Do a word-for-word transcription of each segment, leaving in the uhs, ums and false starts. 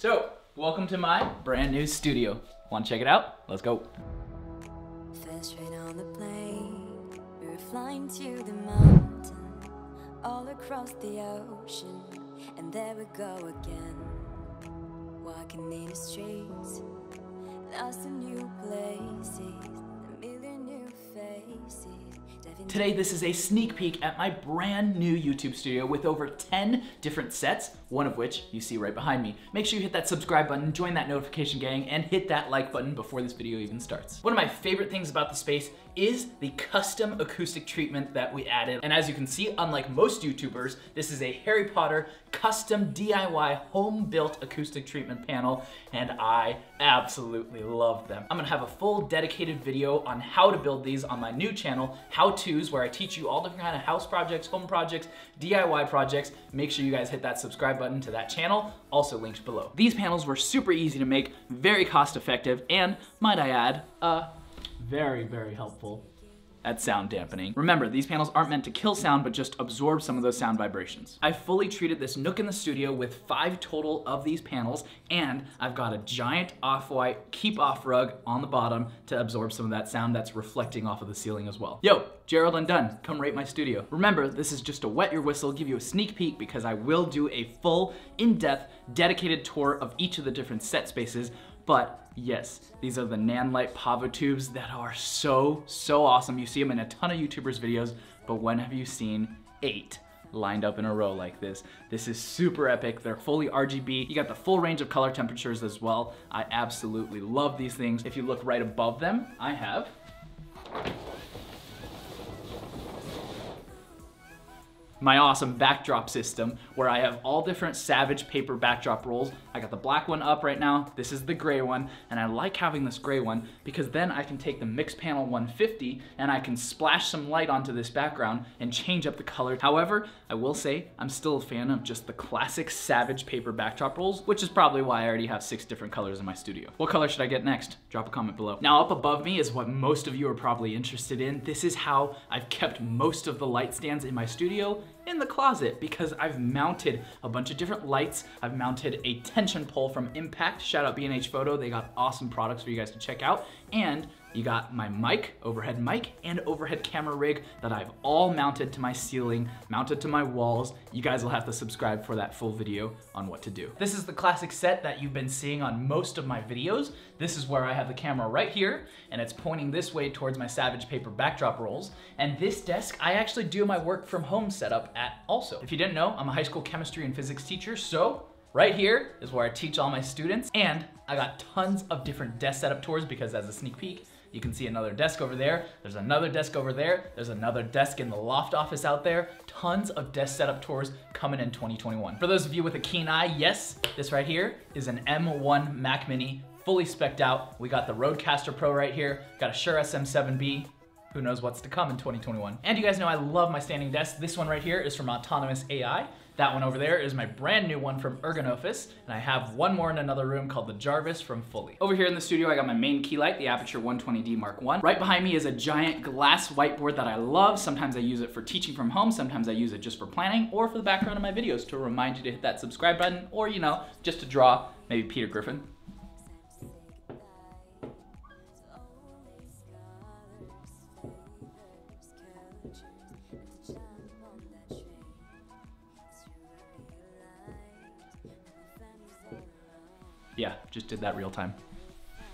So, welcome to my brand new studio. Want to check it out? Let's go. First train on the plane, we were flying to the mountain, all across the ocean, and there we go again. Walking in the streets, lost in new places, a million new faces. Today, this is a sneak peek at my brand new YouTube studio with over ten different sets, one of which you see right behind me. Make sure you hit that subscribe button, join that notification gang, and hit that like button before this video even starts. One of my favorite things about the space is the custom acoustic treatment that we added. And as you can see, unlike most YouTubers, this is a Harry Potter custom D I Y home-built acoustic treatment panel, and I absolutely love them. I'm gonna have a full dedicated video on how to build these on my new channel, how-tos, where I teach you all different kind of house projects, home projects, D I Y projects. Make sure you guys hit that subscribe button to that channel, also linked below. These panels were super easy to make, very cost-effective, and might I add, uh, very, very helpful at sound dampening. Remember, these panels aren't meant to kill sound, but just absorb some of those sound vibrations. I fully treated this nook in the studio with five total of these panels, and I've got a giant off-white keep-off rug on the bottom to absorb some of that sound that's reflecting off of the ceiling as well. Yo, Gerald Undone, come rate my studio. Remember, this is just a wet your whistle, give you a sneak peek, because I will do a full, in-depth, dedicated tour of each of the different set spaces. But yes, these are the Nanlite Pavo tubes that are so, so awesome. You see them in a ton of YouTubers' videos, but when have you seen eight lined up in a row like this? This is super epic. They're fully R G B. You got the full range of color temperatures as well. I absolutely love these things. If you look right above them, I have my awesome backdrop system, where I have all different Savage paper backdrop rolls. I got the black one up right now, this is the gray one, and I like having this gray one because then I can take the Mix Panel one fifty and I can splash some light onto this background and change up the color. However, I will say I'm still a fan of just the classic Savage paper backdrop rolls, which is probably why I already have six different colors in my studio. What color should I get next? Drop a comment below. Now up above me is what most of you are probably interested in. This is how I've kept most of the light stands in my studio in the closet, because I've mounted a bunch of different lights. I've mounted a tension pole from Impact. Shout out B and H Photo. They got awesome products for you guys to check out. And you got my mic, overhead mic, and overhead camera rig that I've all mounted to my ceiling, mounted to my walls. You guys will have to subscribe for that full video on what to do. This is the classic set that you've been seeing on most of my videos. This is where I have the camera right here, and it's pointing this way towards my Savage paper backdrop rolls. And this desk, I actually do my work from home setup at also. If you didn't know, I'm a high school chemistry and physics teacher, so right here is where I teach all my students. And I got tons of different desk setup tours, because as a sneak peek, you can see another desk over there. There's another desk over there. There's another desk in the loft office out there. Tons of desk setup tours coming in twenty twenty-one. For those of you with a keen eye, yes, this right here is an M one Mac Mini, fully spec'd out. We got the Rodecaster Pro right here. Got a Shure S M seven B. Who knows what's to come in twenty twenty-one. And you guys know I love my standing desk. This one right here is from Autonomous A I. That one over there is my brand new one from Ergonofis, and I have one more in another room called the Jarvis from Fully. Over here in the studio, I got my main key light, the Aputure one twenty D Mark one. Right behind me is a giant glass whiteboard that I love. Sometimes I use it for teaching from home, sometimes I use it just for planning, or for the background of my videos to remind you to hit that subscribe button, or you know, just to draw maybe Peter Griffin. Yeah, just did that real time.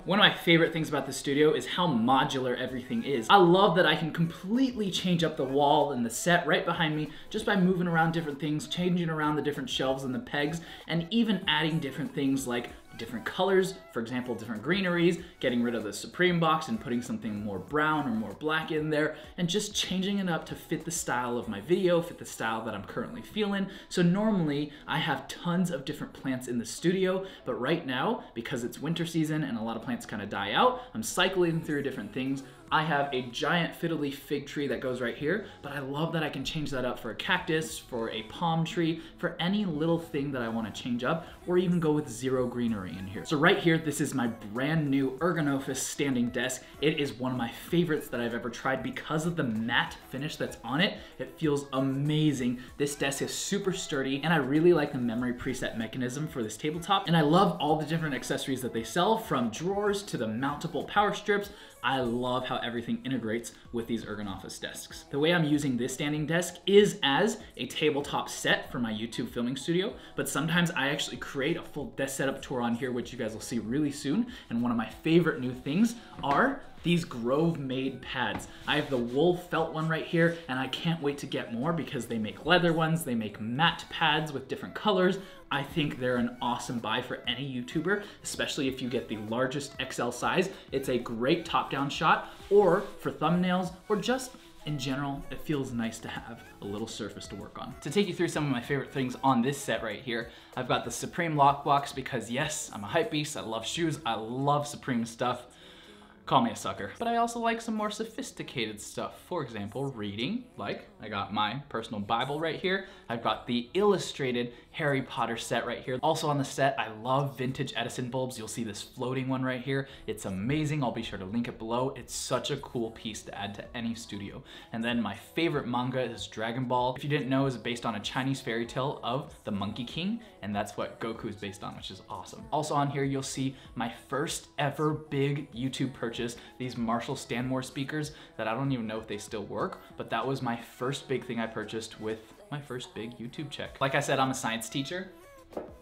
One of my favorite things about this studio is how modular everything is. I love that I can completely change up the wall and the set right behind me just by moving around different things, changing around the different shelves and the pegs, and even adding different things like different colors, for example, different greeneries, getting rid of the Supreme box and putting something more brown or more black in there, and just changing it up to fit the style of my video, fit the style that I'm currently feeling. So normally I have tons of different plants in the studio, but right now, because it's winter season and a lot of plants kind of die out, I'm cycling through different things. I have a giant fiddly fig tree that goes right here, but I love that I can change that up for a cactus, for a palm tree, for any little thing that I wanna change up, or even go with zero greenery in here. So right here, this is my brand new Ergonofis standing desk. It is one of my favorites that I've ever tried because of the matte finish that's on it. It feels amazing. This desk is super sturdy, and I really like the memory preset mechanism for this tabletop, and I love all the different accessories that they sell, from drawers to the mountable power strips. I love how everything integrates with these Ergonofis desks. The way I'm using this standing desk is as a tabletop set for my YouTube filming studio, but sometimes I actually create a full desk setup tour on here, which you guys will see really soon. And one of my favorite new things are these Grovemade pads. I have the wool felt one right here, and I can't wait to get more because they make leather ones, they make matte pads with different colors. I think they're an awesome buy for any YouTuber, especially if you get the largest X L size. It's a great top-down shot, or for thumbnails, or just in general, it feels nice to have a little surface to work on. To take you through some of my favorite things on this set right here, I've got the Supreme Lockbox because yes, I'm a hype beast, I love shoes, I love Supreme stuff. Call me a sucker. But I also like some more sophisticated stuff. For example, reading. Like, I got my personal Bible right here. I've got the illustrated Harry Potter set right here. Also on the set, I love vintage Edison bulbs. You'll see this floating one right here. It's amazing. I'll be sure to link it below. It's such a cool piece to add to any studio. And then my favorite manga is Dragon Ball. If you didn't know, it's based on a Chinese fairy tale of the Monkey King, and that's what Goku is based on, which is awesome. Also on here, you'll see my first ever big YouTube purchase. These Marshall Stanmore speakers that I don't even know if they still work, but that was my first big thing I purchased with my first big YouTube check. Like I said, I'm a science teacher,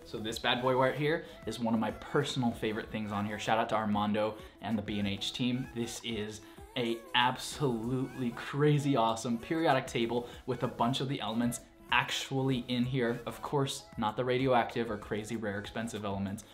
so this bad boy right here is one of my personal favorite things on here. Shout out to Armando and the B and H team. This is a absolutely crazy awesome periodic table with a bunch of the elements actually in here. Of course, not the radioactive or crazy rare expensive elements,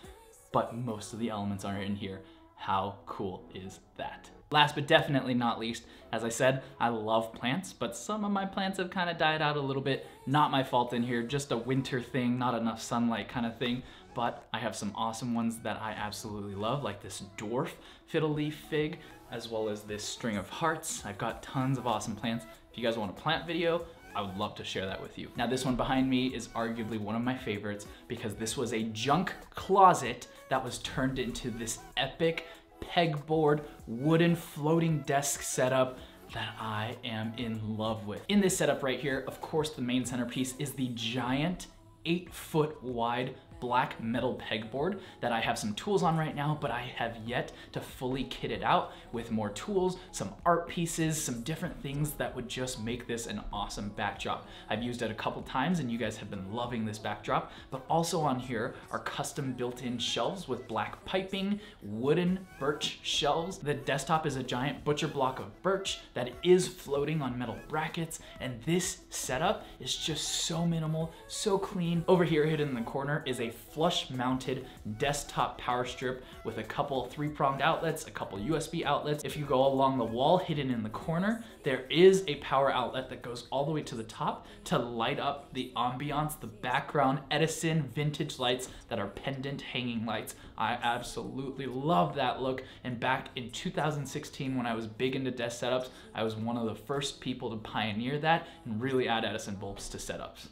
but most of the elements are in here. How cool is that? Last but definitely not least, as I said, I love plants, but some of my plants have kind of died out a little bit. Not my fault in here, just a winter thing, not enough sunlight kind of thing. But I have some awesome ones that I absolutely love, like this dwarf fiddle leaf fig, as well as this string of hearts. I've got tons of awesome plants. If you guys want a plant video, I would love to share that with you. Now this one behind me is arguably one of my favorites because this was a junk closet that was turned into this epic pegboard wooden floating desk setup that I am in love with. In this setup right here, of course, the main centerpiece is the giant eight foot wide black metal pegboard that I have some tools on right now, but I have yet to fully kit it out with more tools, some art pieces, some different things that would just make this an awesome backdrop. I've used it a couple times and you guys have been loving this backdrop, but also on here are custom built-in shelves with black piping, wooden birch shelves. The desktop is a giant butcher block of birch that is floating on metal brackets, and this setup is just so minimal, so clean. Over here hidden in the corner is a A flush mounted desktop power strip with a couple three pronged outlets, a couple U S B outlets. If you go along the wall hidden in the corner, there is a power outlet that goes all the way to the top to light up the ambiance, the background, Edison vintage lights that are pendant hanging lights. I absolutely love that look. And back in two thousand sixteen, when I was big into desk setups, I was one of the first people to pioneer that and really add Edison bulbs to setups.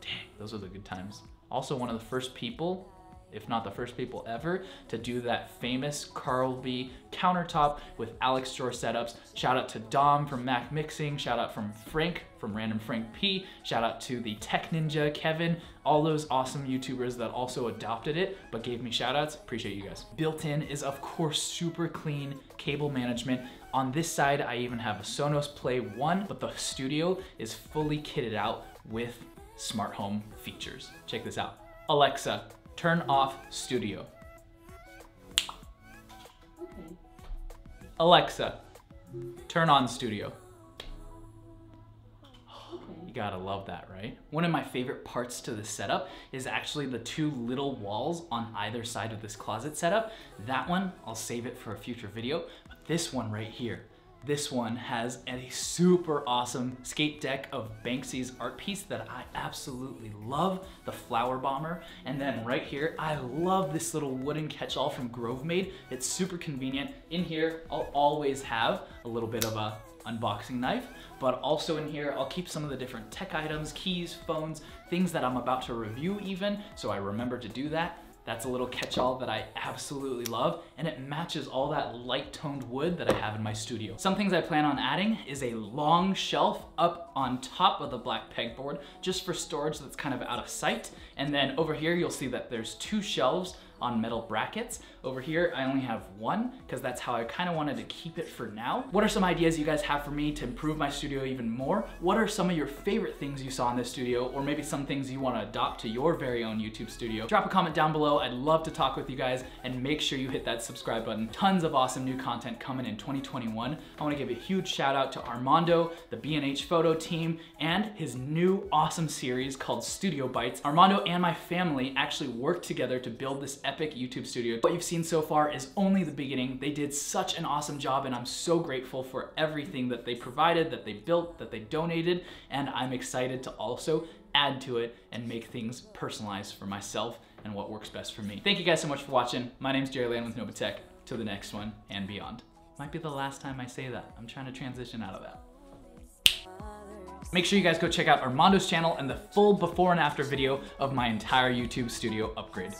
Dang, those are the good times. Also one of the first people, if not the first people ever, to do that famous Carlby countertop with Alex Shore setups. Shout out to Dom from Mac Mixing, shout out from Frank from Random Frank P, shout out to the Tech Ninja, Kevin, all those awesome YouTubers that also adopted it but gave me shout outs. Appreciate you guys. Built in is of course super clean cable management. On this side, I even have a Sonos Play one, but the studio is fully kitted out with smart home features. Check this out. Alexa, turn off studio. Okay. Alexa, turn on studio. You gotta love that, right? One of my favorite parts to this setup is actually the two little walls on either side of this closet setup. That one, I'll save it for a future video, but this one right here This one has a super awesome skate deck of Banksy's art piece that I absolutely love, the Flower Bomber. And then right here, I love this little wooden catch-all from Grovemade. It's super convenient. In here, I'll always have a little bit of a unboxing knife, but also in here, I'll keep some of the different tech items, keys, phones, things that I'm about to review even, so I remember to do that. That's a little catch-all that I absolutely love, and it matches all that light-toned wood that I have in my studio. Some things I plan on adding is a long shelf up on top of the black pegboard, just for storage that's kind of out of sight. And then over here, you'll see that there's two shelves on metal brackets. Over here, I only have one, because that's how I kind of wanted to keep it for now. What are some ideas you guys have for me to improve my studio even more? What are some of your favorite things you saw in this studio, or maybe some things you want to adopt to your very own YouTube studio? Drop a comment down below. I'd love to talk with you guys, and make sure you hit that subscribe button. Tons of awesome new content coming in twenty twenty-one. I want to give a huge shout out to Armando, the B and H Photo team, and his new awesome series called Studio Bites. Armando and my family actually worked together to build this epic YouTube studio. What you've seen so far is only the beginning. They did such an awesome job, and I'm so grateful for everything that they provided, that they built, that they donated, and I'm excited to also add to it and make things personalized for myself and what works best for me. Thank you guys so much for watching. My name's Gerald Undone with Nobatech. Till the next one and beyond. Might be the last time I say that. I'm trying to transition out of that. Make sure you guys go check out Armando's channel and the full before and after video of my entire YouTube studio upgrade.